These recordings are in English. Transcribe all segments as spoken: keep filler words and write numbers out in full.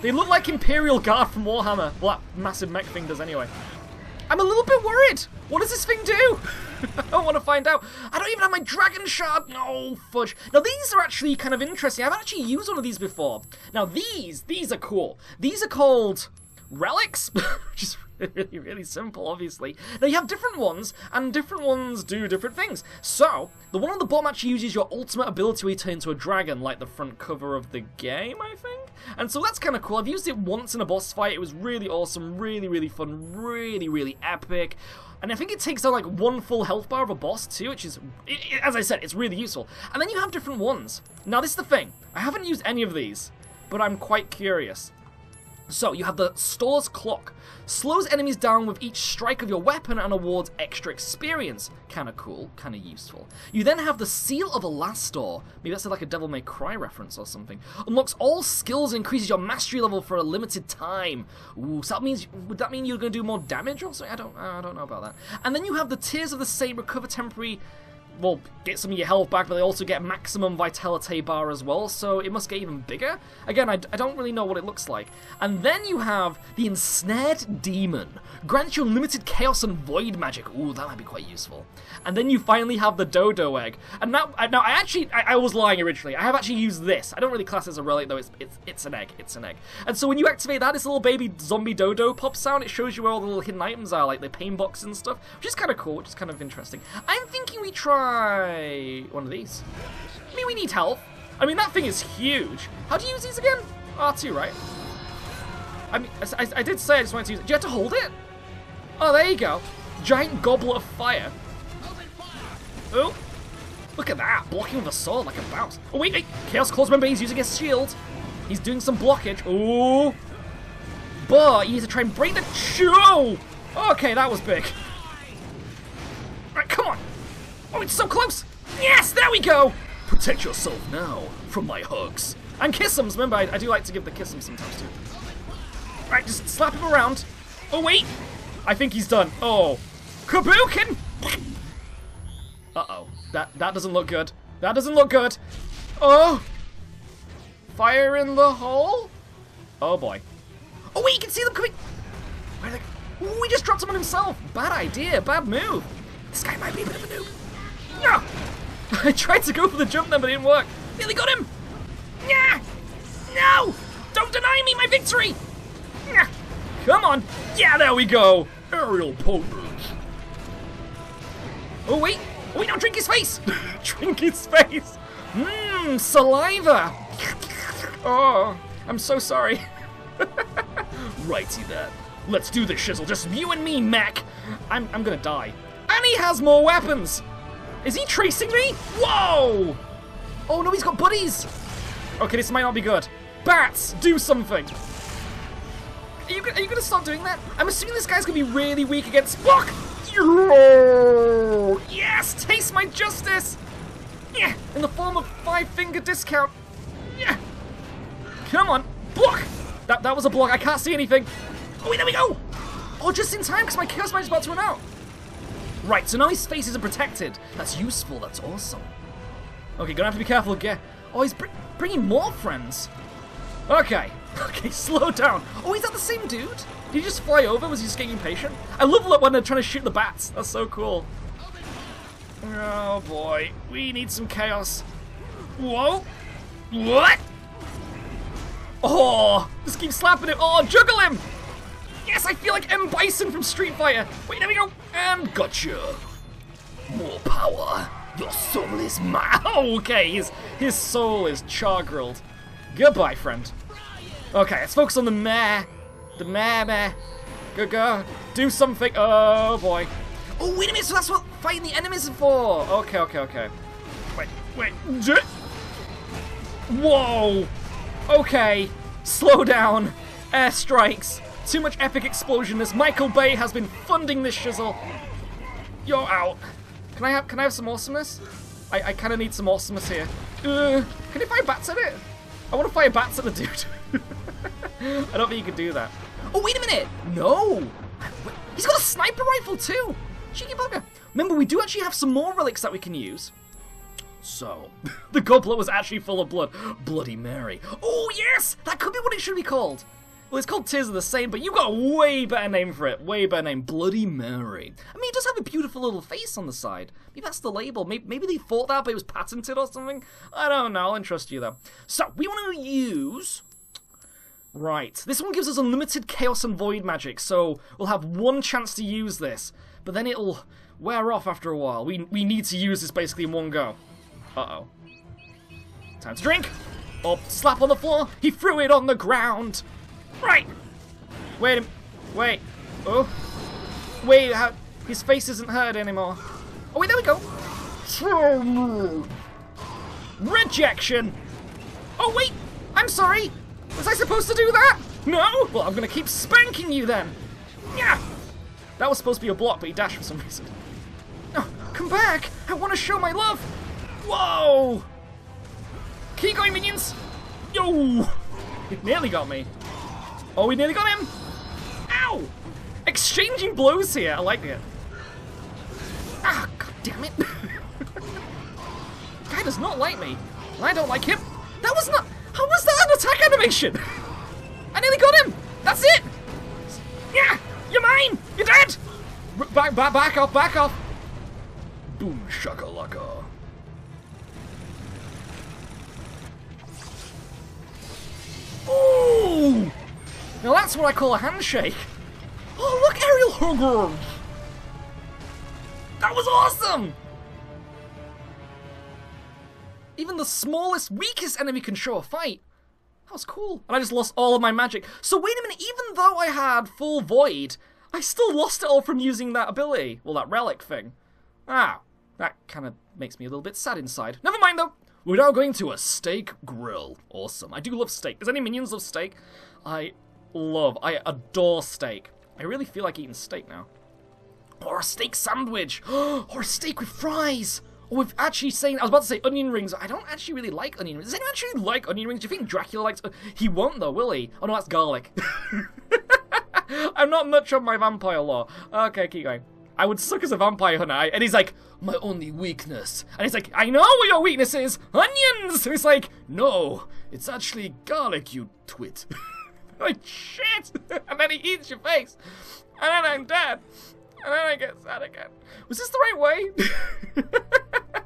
They look like Imperial Guard from Warhammer. Well, that massive mech thing does anyway. I'm a little bit worried. What does this thing do? I want to find out. I don't even have my Dragon Shard. Oh, fudge. Now, these are actually kind of interesting. I've actually used one of these before. Now, these, these are cool. These are called Relics, which is really, really simple, obviously. Now, you have different ones, and different ones do different things. So, the one on the bottom actually uses your ultimate ability to turn into a dragon, like the front cover of the game, I think? And so that's kind of cool. I've used it once in a boss fight. It was really awesome, really, really fun, really, really epic. And I think it takes out like one full health bar of a boss too, which is, it, it, as I said, it's really useful. And then you have different ones. Now, this is the thing. I haven't used any of these, but I'm quite curious. So, you have the Stores Clock. Slows enemies down with each strike of your weapon and awards extra experience. Kinda cool, kinda useful. You then have the Seal of Alastor. Maybe that's like a Devil May Cry reference or something. Unlocks all skills and increases your mastery level for a limited time. Ooh, so that means, would that mean you're gonna do more damage or something? I don't, I don't know about that. And then you have the Tears of the Same. Recover temporary... well, get some of your health back, but they also get maximum vitality bar as well, so it must get even bigger. Again, I, I don't really know what it looks like. And then you have the Ensnared Demon. Grants you unlimited chaos and void magic. Ooh, that might be quite useful. And then you finally have the Dodo Egg. And now, now I actually, I, I was lying originally. I have actually used this. I don't really class it as a relic, though. It's, it's, it's an egg. It's an egg. And so when you activate that, this little baby zombie dodo pops out. It shows you where all the little hidden items are, like the pain box and stuff, which is kind of cool, which is kind of interesting. I'm thinking we try one of these. I mean, we need health. I mean, that thing is huge. How do you use these again? R two, right? I mean, I, I did say I just wanted to use it. Do you have to hold it? Oh, there you go. Giant Goblet of Fire. Oh, look at that. Blocking with a sword like a bounce. Oh, wait, wait. Chaos Claws, remember, he's using his shield. He's doing some blockage. Ooh. But you need to try and break the... oh! Okay, that was big. Right, come on. Oh, it's so close! Yes, there we go! Protect yourself now from my hugs. And kiss-ems, remember, I, I do like to give the kiss-ems sometimes too. Right, just slap him around. Oh, wait! I think he's done. Oh. Kabookin! Uh-oh. That, that doesn't look good. That doesn't look good. Oh! Fire in the hole? Oh, boy. Oh, wait, you can see them coming! Where are they? Ooh, he just dropped him on himself! Bad idea, bad move. This guy might be a bit of a noob. No! I tried to go for the jump then, but it didn't work. Nearly got him! Nah! No! Don't deny me my victory! Nah! Come on! Yeah, there we go! Aerial Potence. Oh, wait! Oh, wait, now drink his face! Drink his face! Mmm, saliva! Oh, I'm so sorry. Righty then. Let's do this, Shizzle. Just you and me, Mac! I'm, I'm gonna die. And he has more weapons! Is he tracing me? Whoa! Oh no, he's got buddies! Okay, this might not be good. Bats, do something! Are you, are you gonna start doing that? I'm assuming this guy's gonna be really weak against Spock! Yes! Taste my justice! Yeah! In the form of five-finger discount. Yeah! Come on! Block! That, that was a block, I can't see anything. Oh wait, there we go! Oh, just in time, because my Chaos Magic is about to run out. Right, so now his face isn't protected. That's useful, that's awesome. Okay, gonna have to be careful again. Oh, he's br bringing more friends. Okay, okay, slow down. Oh, is that the same dude? Did he just fly over? Was he just getting impatient? I love it when they're trying to shoot the bats. That's so cool. Oh boy, we need some chaos. Whoa. What? Oh, just keep slapping him. Oh, juggle him. Yes, I feel like M. Bison from Street Fighter. Wait, there we go. And gotcha. More power. Your soul is mine. Oh, okay, his, his soul is char-grilled. Goodbye, friend. Okay, let's focus on the mare. The mare, mare. Go, go. Do something. Oh, boy. Oh, wait a minute. So that's what fighting the enemies is for. Okay, okay, okay. Wait, wait. Whoa. Okay. Slow down. Airstrikes. Too much epic explosionness. Michael Bay has been funding this shizzle. You're out. Can I have? Can I have some awesomeness? I, I kind of need some awesomeness here. Uh, can you fire bats at it? I want to fire bats at the dude. I don't think you could do that. Oh wait a minute! No. He's got a sniper rifle too. Cheeky bugger. Remember, we do actually have some more relics that we can use. So, the goblet was actually full of blood. Bloody Mary. Oh, yes! That could be what it should be called. Well, it's called Tears of the Same, but you got a way better name for it. Way better name. Bloody Mary. I mean, it does have a beautiful little face on the side. Maybe that's the label. Maybe, maybe they thought that, but it was patented or something. I don't know. I'll entrust you, though. So, we want to use... Right. This one gives us unlimited chaos and void magic, so we'll have one chance to use this. But then it'll wear off after a while. We, we need to use this basically in one go. Uh-oh. Time to drink. Or slap on the floor. He threw it on the ground. Right. Wait. Wait. Oh. Wait. How, his face isn't hurt anymore. Oh, wait. There we go. Rejection. Oh, wait. I'm sorry. Was I supposed to do that? No? Well, I'm going to keep spanking you then. Yeah. That was supposed to be a block, but he dashed for some reason. No. Oh, come back. I want to show my love. Whoa! Keep going, minions! Yo! It nearly got me. Oh, we nearly got him! Ow! Exchanging blows here. I like it. Ah, god damn it. Guy does not like me. And I don't like him. That was not... How was that an attack animation? I nearly got him! That's it! Yeah! You're mine! You're dead! Back, back, back off, back off! Boom, shakalaka. Ooh! Now that's what I call a handshake. Oh, look, Aerial Hunger! That was awesome! Even the smallest, weakest enemy can show a fight. That was cool. And I just lost all of my magic. So wait a minute, even though I had full void, I still lost it all from using that ability. Well, that relic thing. Ah, that kind of makes me a little bit sad inside. Never mind, though. We're now going to a steak grill. Awesome. I do love steak. Does any minions love steak? I love, I adore steak. I really feel like eating steak now. Or a steak sandwich. Or a steak with fries. Or with actually saying, I was about to say onion rings. I don't actually really like onion rings. Does anyone actually like onion rings? Do you think Dracula likes, he won't though, will he? Oh no, that's garlic. I'm not much on my vampire lore. Okay, keep going. I would suck as a vampire hunter, and he's like, my only weakness. And he's like, I know what your weakness is, onions! And it's like, no, it's actually garlic, you twit. Like, shit! And then he eats your face. And then I'm dead. And then I get sad again. Was this the right way?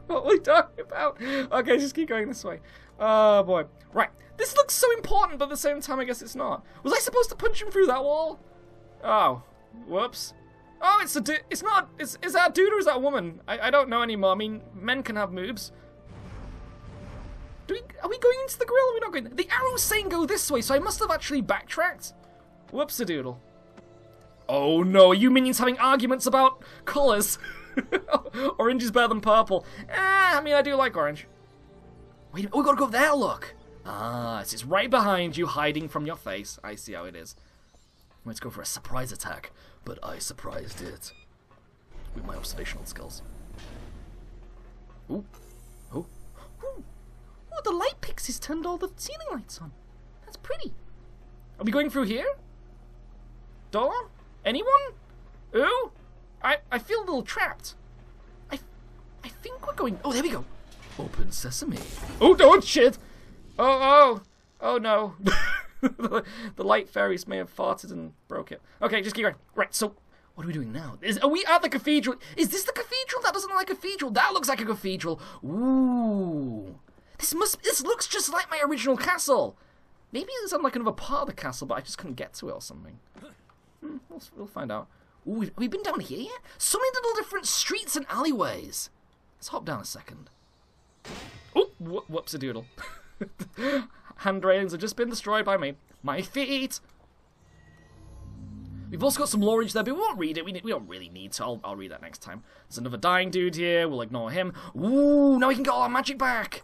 What were we talking about? Okay, just keep going this way. Oh, boy. Right, this looks so important, but at the same time, I guess it's not. Was I supposed to punch him through that wall? Oh, whoops. Oh, it's a du it's not, it's, is that a dude or is that a woman? I, I don't know anymore. I mean, men can have moves. Do we, are we going into the grill or are we not going? The arrow's saying go this way, so I must have actually backtracked. Whoops-a-doodle. Oh no, are you minions having arguments about colors? Orange is better than purple. Ah, I mean, I do like orange. Wait, oh, we gotta go there, look. Ah, it's just right behind you, hiding from your face. I see how it is. Let's go for a surprise attack. But I surprised it with my observational skills. Ooh, ooh, ooh! Ooh, the light pixies turned all the ceiling lights on. That's pretty. Are we going through here? Door? Anyone? Ooh, I I feel a little trapped. I I think we're going. Oh, there we go. Open sesame. Oh, don't shit! Oh, oh, oh no. The light fairies may have farted and broke it. Okay, just keep going. Right, so what are we doing now? Is, are we at the cathedral? Is this the cathedral? That doesn't look like a cathedral. That looks like a cathedral. Ooh. This must. This looks just like my original castle. Maybe it's on like another part of the castle, but I just couldn't get to it or something. Hmm, we'll, we'll find out. Ooh, have we been down here yet? So many little different streets and alleyways. Let's hop down a second. Oh, wh whoops-a-doodle. Handrails have just been destroyed by me. My feet! We've also got some lorage there, but we won't read it. We, we don't really need to. I'll, I'll read that next time. There's another dying dude here. We'll ignore him. Ooh, now we can get all our magic back.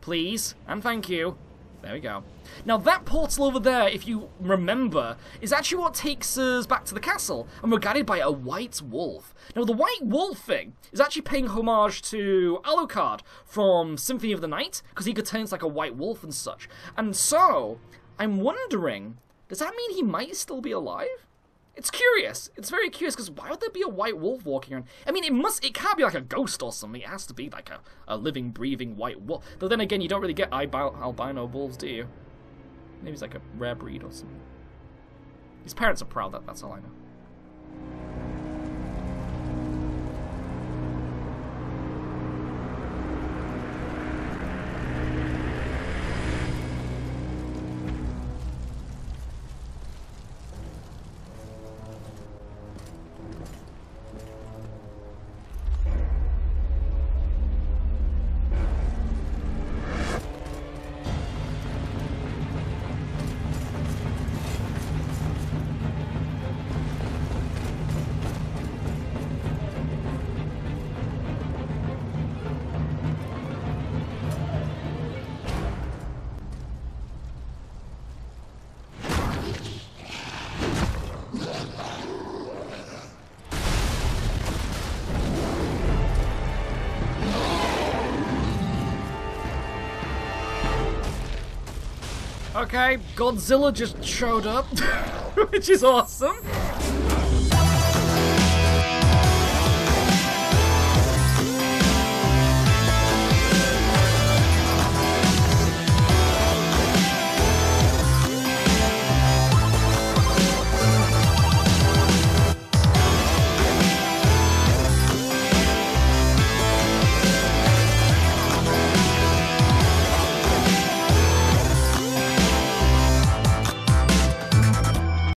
Please, and thank you. There we go. Now that portal over there, if you remember, is actually what takes us back to the castle. And we're guided by a white wolf. Now the white wolf thing is actually paying homage to Alucard from Symphony of the Night, because he could turn into like a white wolf and such. And so, I'm wondering, does that mean he might still be alive? It's curious. It's very curious, because why would there be a white wolf walking around? I mean, it must, it can't be like a ghost or something. It has to be like a, a living, breathing white wolf. Though then again, you don't really get albino wolves, do you? Maybe it's like a rare breed or something. His parents are proud, that, that's all I know. Okay, Godzilla just showed up, which is awesome.